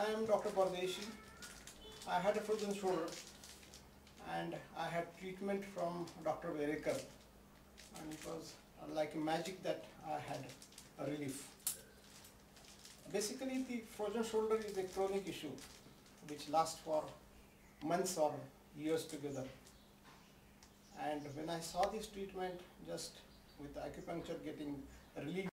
I am Dr. Pardeshi. I had a frozen shoulder and I had treatment from Dr. Verekar, and it was like a magic that I had a relief. Basically, the frozen shoulder is a chronic issue which lasts for months or years together. And when I saw this treatment, just with acupuncture getting relief